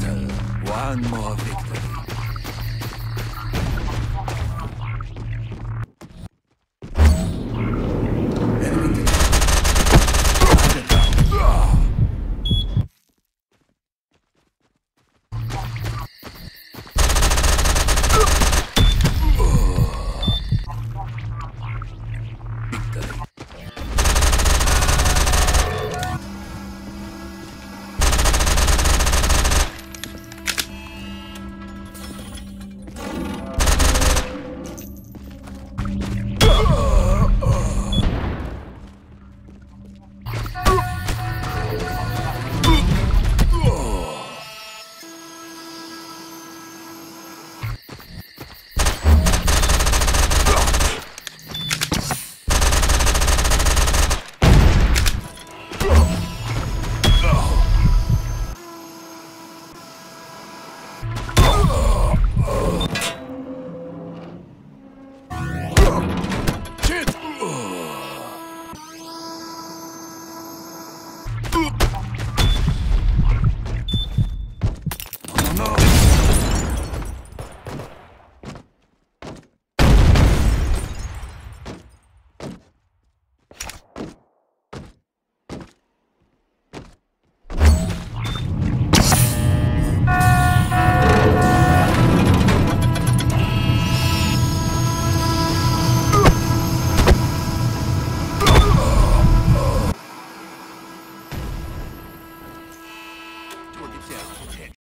battle, one more victory.